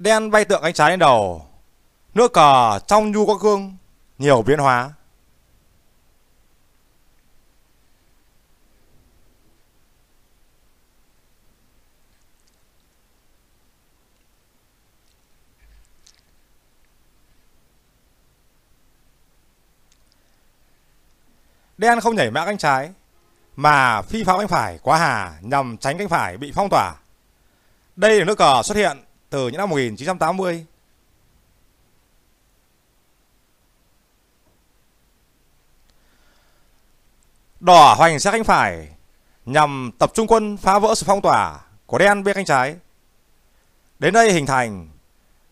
Đen bay tượng ánh sáng lên đầu. Nước cờ trong nhu có gương, nhiều biến hóa. Đen không nhảy mã cánh trái mà phi pháo cánh phải quá hà nhằm tránh cánh phải bị phong tỏa. Đây là nước cờ xuất hiện từ những năm 1980. Đỏ hoành sát cánh phải nhằm tập trung quân phá vỡ sự phong tỏa của đen bên cánh trái. Đến đây hình thành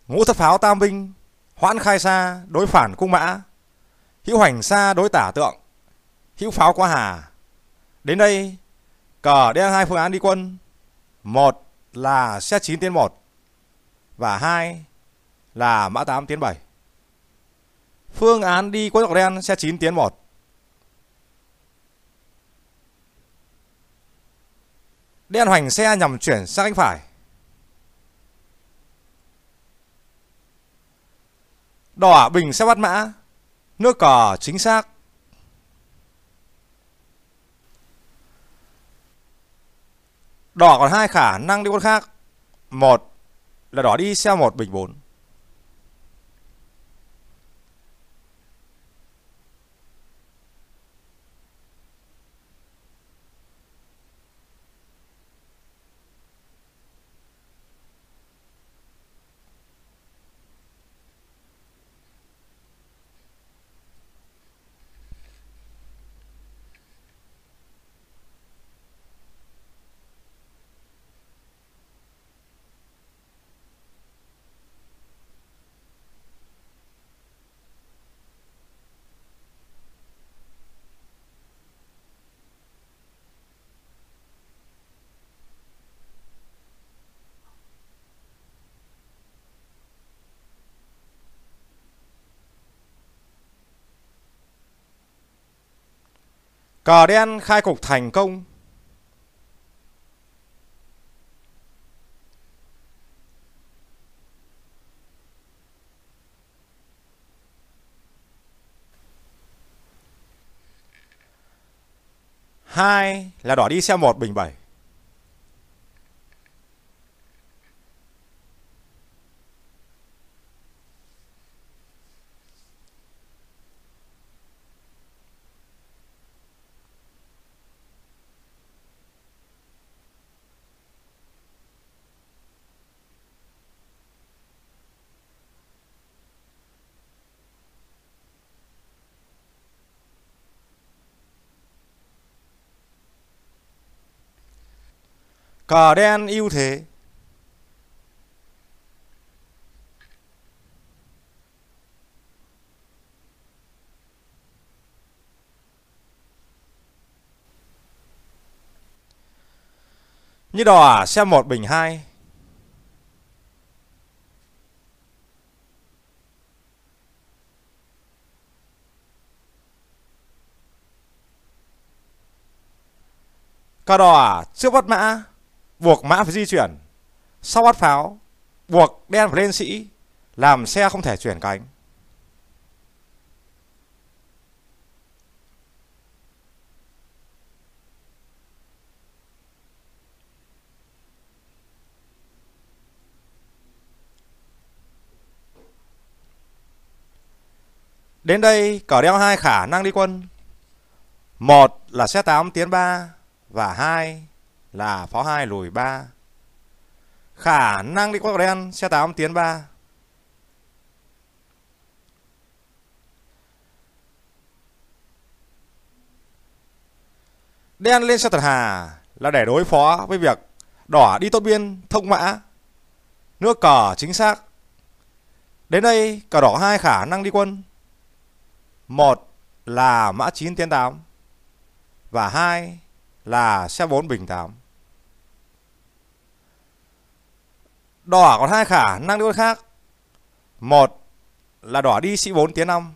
ngũ thất pháo tam binh, hoãn khai xa đối phản cung mã, hữu hoành xa đối tả tượng, hữu pháo quá hà. Đến đây cờ đen hai phương án đi quân, một là xe 9 tiến 1 và hai là mã 8 tiến 7. Phương án đi quân của đen xe 9 tiến 1. Đen hoành xe nhằm chuyển sang cánh phải. Đỏ bình xe bắt mã, nước cờ chính xác. Đỏ còn hai khả năng đi quân khác. Một là đỏ đi xe 1 bình 4. Cờ đen khai cục thành công. Hai là đỏ đi xe 1 bình 7. Cờ đen ưu thế. Như đỏ xe 1 bình 2. Cờ đỏ trước bắt mã, buộc mã phải di chuyển. Sau bắt pháo, buộc đen phải lên sĩ, làm xe không thể chuyển cánh. Đến đây cờ đen hai khả năng đi quân, một là xe 8 tiến 3 và hai là pháo 2 lùi 3. Khả năng đi quân của đen xe 8 tiến 3. Đen lên xe thật hà là để đối phó với việc đỏ đi tốt biên thông mã, nước cờ chính xác. Đến đây cờ đỏ hai khả năng đi quân, một là mã 9 tiến 8 và hai là xe 4 bình 8. Đỏ còn hai khả năng đi quân khác, một là đỏ đi sĩ 4 tiến 5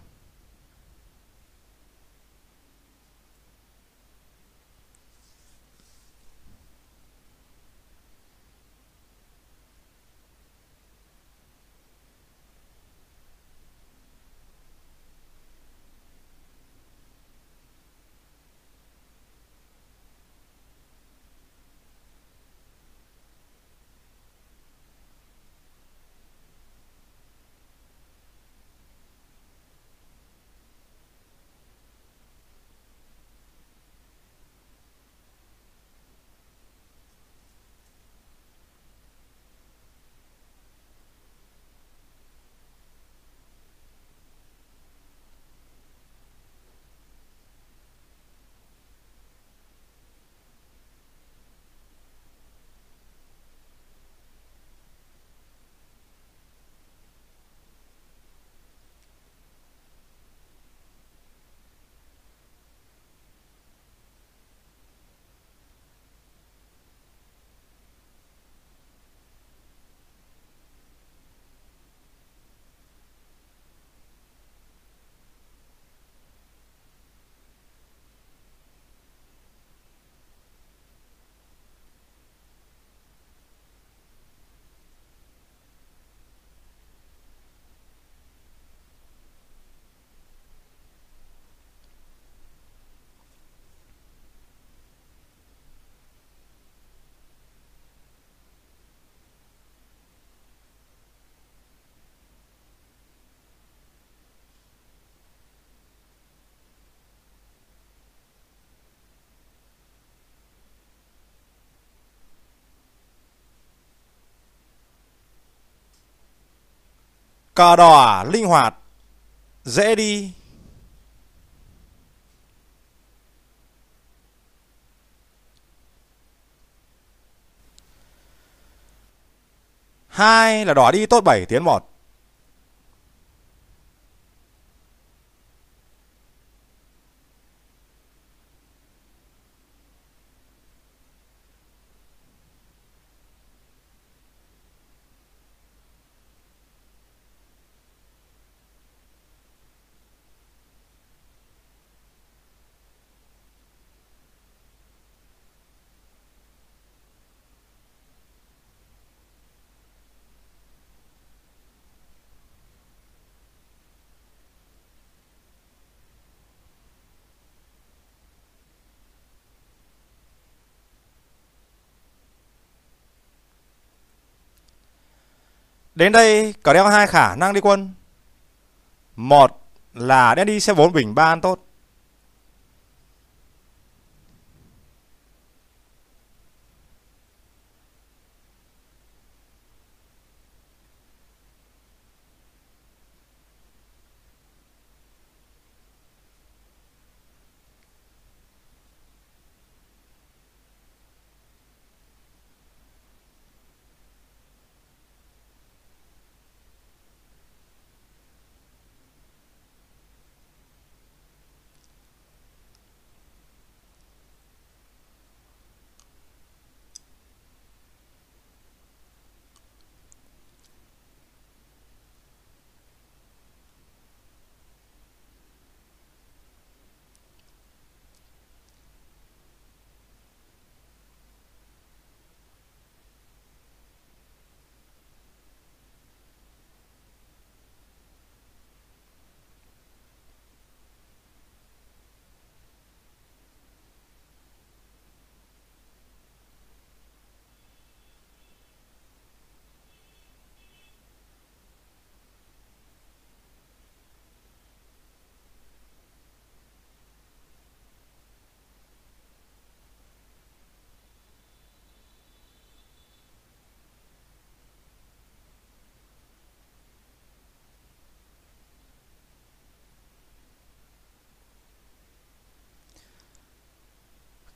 Cờ đỏ linh hoạt, dễ đi. Hai là đỏ đi tốt 7 tiến một. Đến đây cờ đen 2 khả năng đi quân. Một là đen đi C4 bình 3 ăn tốt.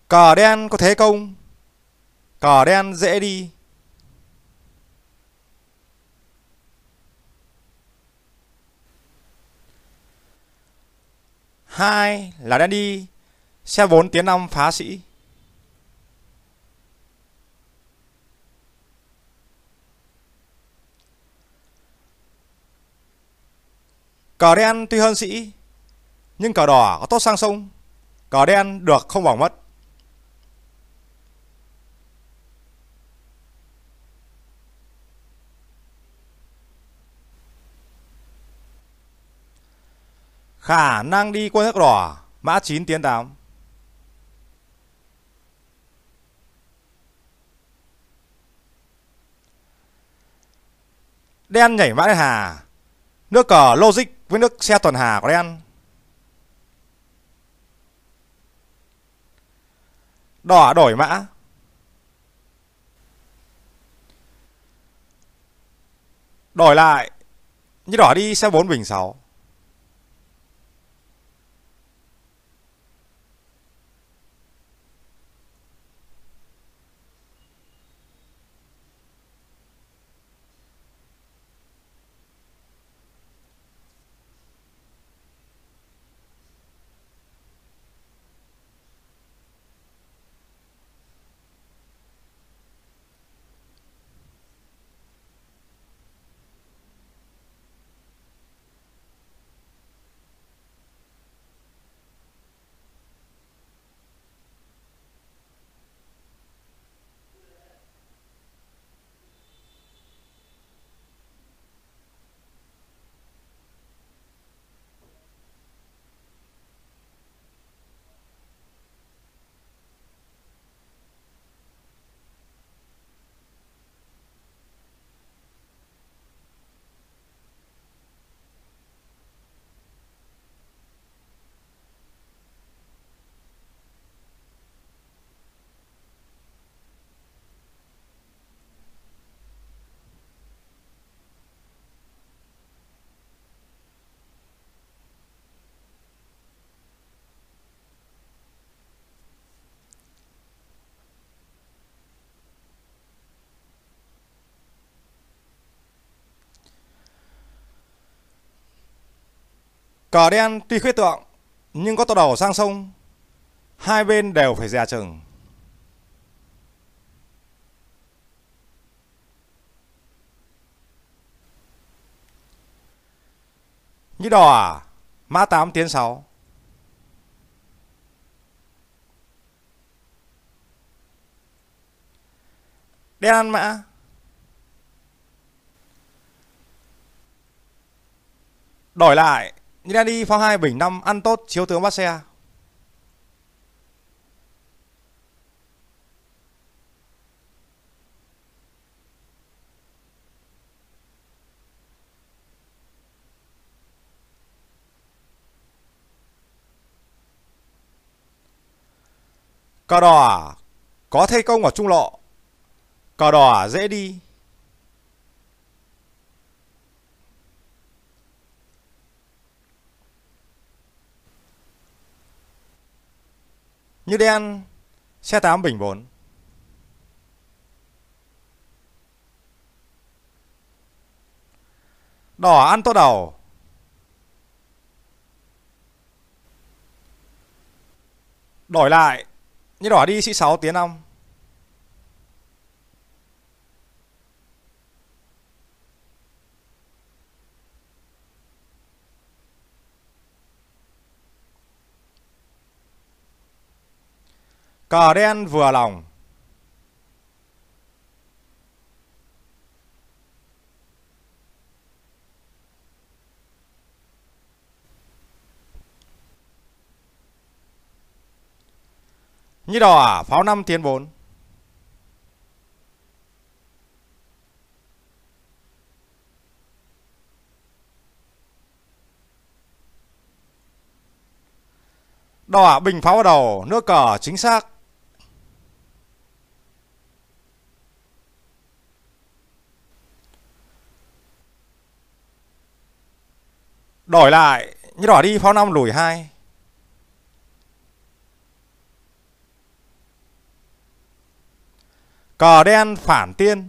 Cờ đen có thế công, cờ đen dễ đi. Hai là đen đi C4 tiến 5 phá sĩ. Cờ đen tuy hơn sĩ, nhưng cờ đỏ có tốt sang sông, cờ đen được không bỏ mất. Khả năng đi quân nước đỏ, mã 9 tiến 8. Đen nhảy mã đen hà, nước cờ logic với nước xe tuần hà của đen. Đỏ đổi mã. Đổi lại, như đỏ đi xe 4 bình 6. Cờ đen tuy khuyết tượng nhưng có tàu đầu sang sông, hai bên đều phải dè chừng. Như đỏ mã 8 tiến 6. Đen ăn mã. Đổi lại, như đen đi pháo 2 bình 5 ăn tốt chiếu tướng bắt xe. Cờ đỏ có thế công ở trung lộ, cờ đỏ dễ đi. Như đen xe 8 bình 4. Đỏ ăn tô đầu. Đổi lại, như đỏ đi sĩ 6 tiến 5. Cờ đen vừa lòng. Như đỏ pháo 5 tiến 4. Đỏ bình pháo vào đầu, nước cờ chính xác. Đổi lại, như đỏ đi pháo 5 lùi 2. Cờ đen phản tiên.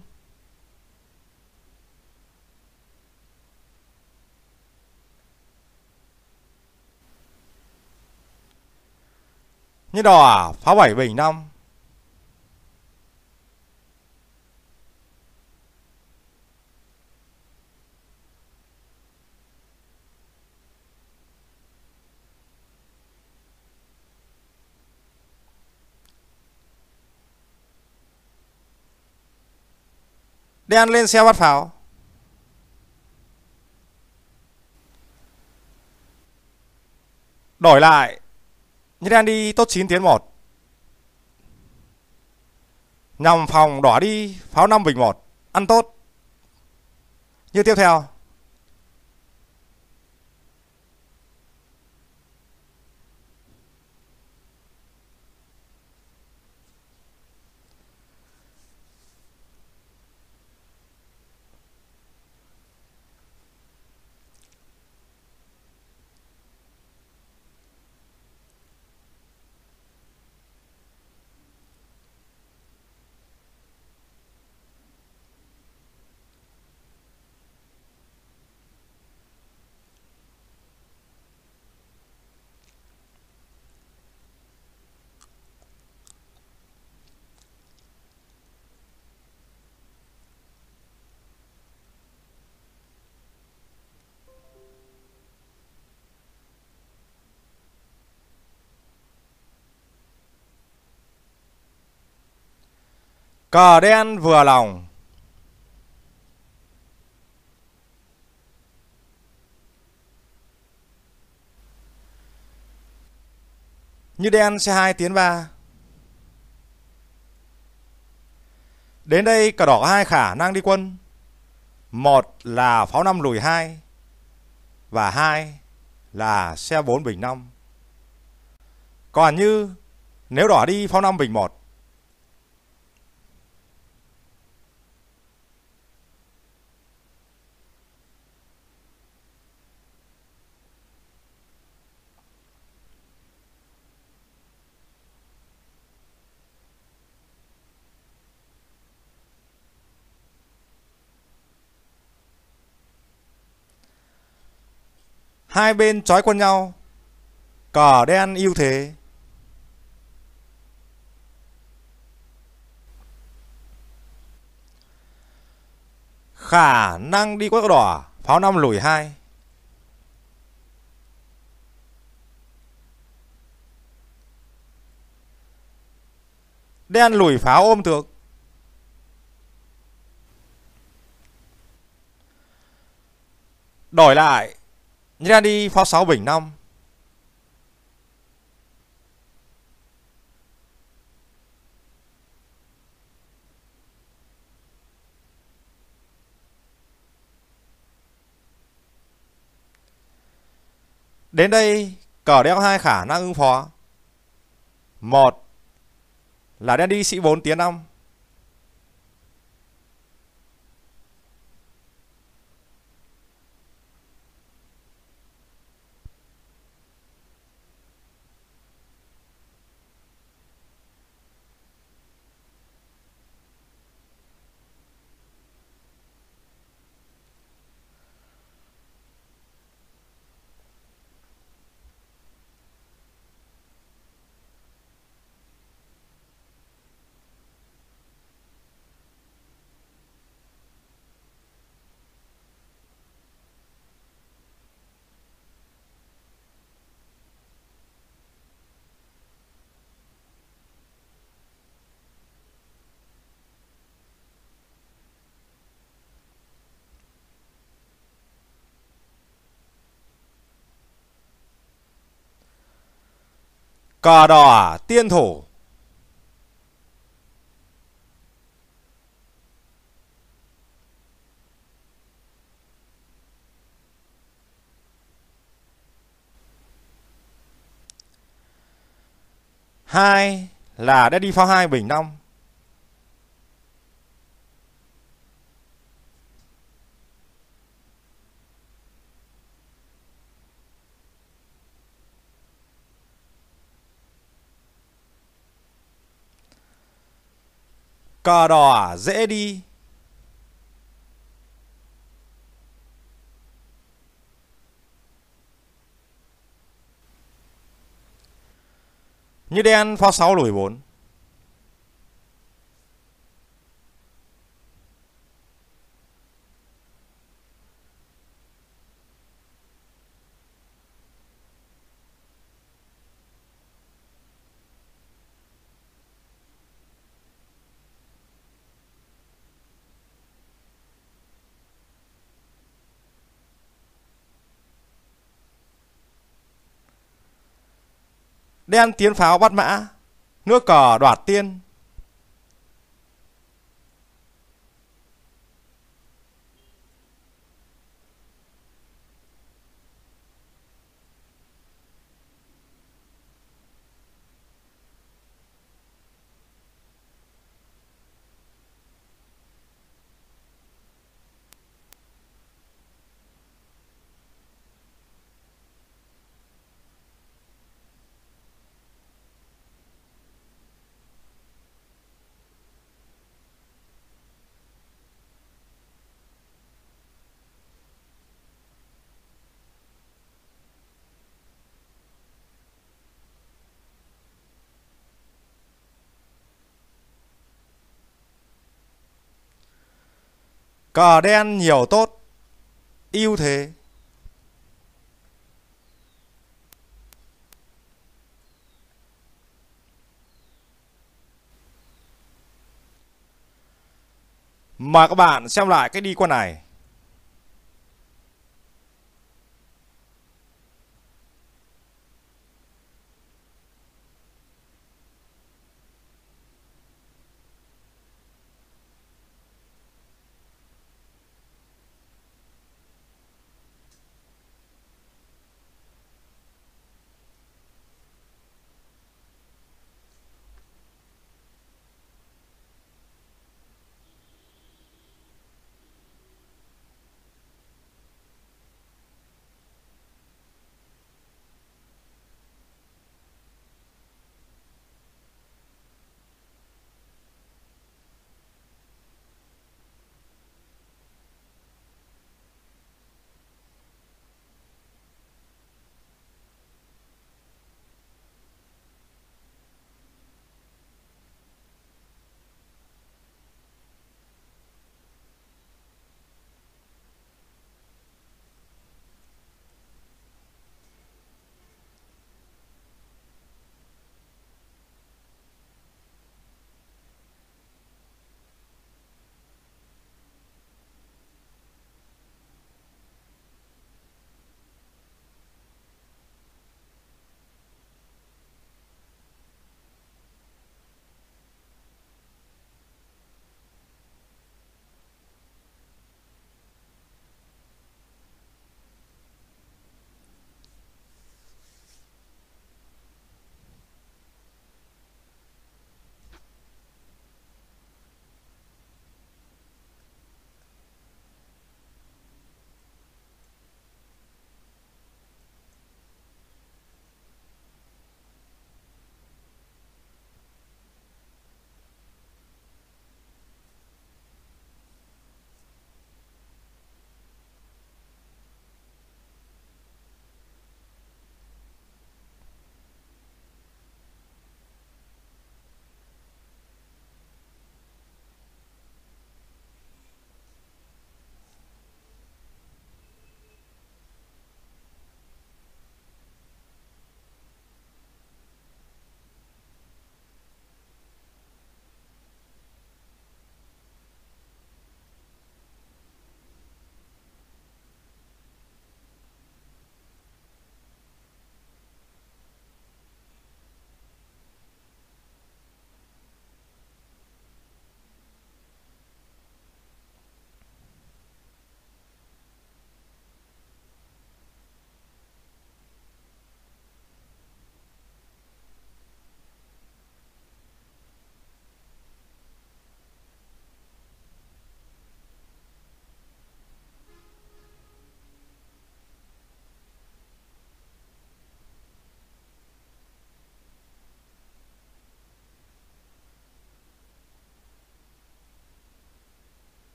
Như đỏ pháo 7 bình 5. Đen lên xe bắt pháo. Đổi lại, như đen đi tốt 9 tiến 1. Nhằm phòng đỏ đi pháo 5 bình 1, ăn tốt. Như tiếp theo. Cờ đen vừa lòng. Như đen xe 2 tiến 3. Đến đây cờ đỏ có 2 khả năng đi quân. Một là pháo 5 lùi 2. Và 2 là xe 4 bình 5. Còn như nếu đỏ đi pháo 5 bình 1. Hai bên trói quân nhau, cờ đen ưu thế. Khả năng đi quốc đỏ, pháo 5 lùi 2. Đen lùi pháo ôm thược. Đổi lại, đen đi pháo 6 bình 5. Đến đây, cờ đeo hai khả năng ứng phó. Một là đen đi sĩ 4 tiến 5. Cờ đỏ tiên thủ. Hai là đã đi pháo 2 bình 5. Cờ đỏ dễ đi. Như đen pháo 6 lùi 4. Đen tiến pháo bắt mã, nước cờ đoạt tiên. Cờ đen nhiều tốt, ưu thế. Mời các bạn xem lại cái đi quân này.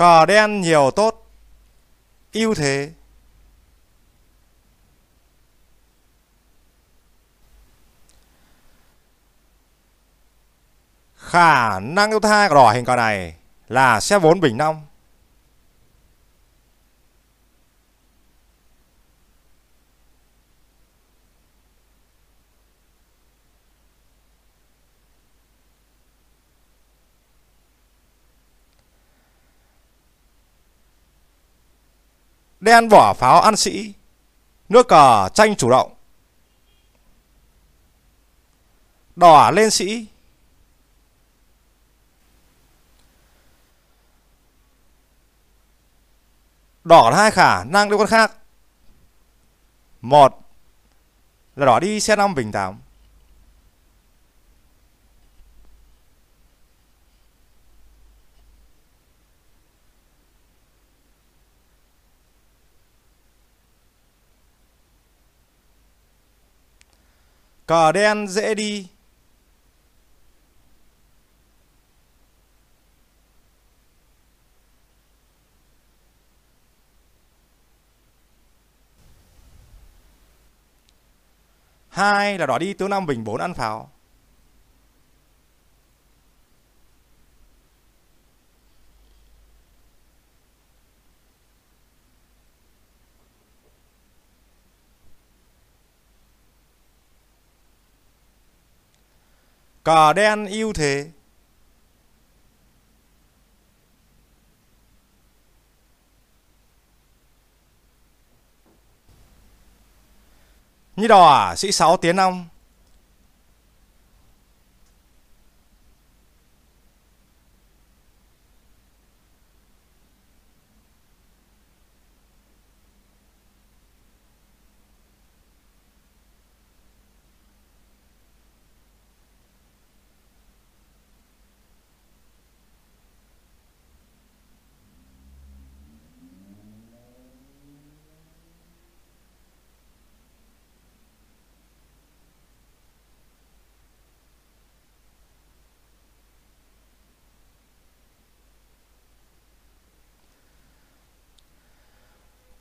Cờ đen nhiều tốt, ưu thế. Khả năng thứ hai của đỏ hình cờ này là sẽ vốn bình 5. Đen bỏ pháo ăn sĩ, nước cờ tranh chủ động. Đỏ lên sĩ. Đỏ là hai khả năng đôi con khác. Một là đỏ đi C5 bình 8. Cờ đen dễ đi. Hai là đỏ đi tướng 5 bình 4 ăn pháo. Cờ đen ưu thế. Như đỏ sĩ 6 tiến 5.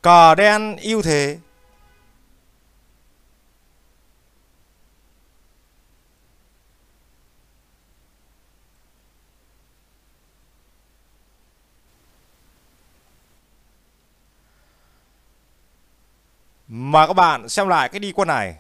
Cờ đen ưu thế. Mời các bạn xem lại cái đi quân này.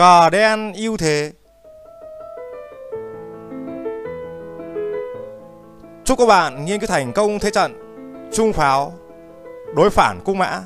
Cờ đen ưu thế. Chúc các bạn nghiên cứu thành công thế trận Trung pháo đối phản cung mã.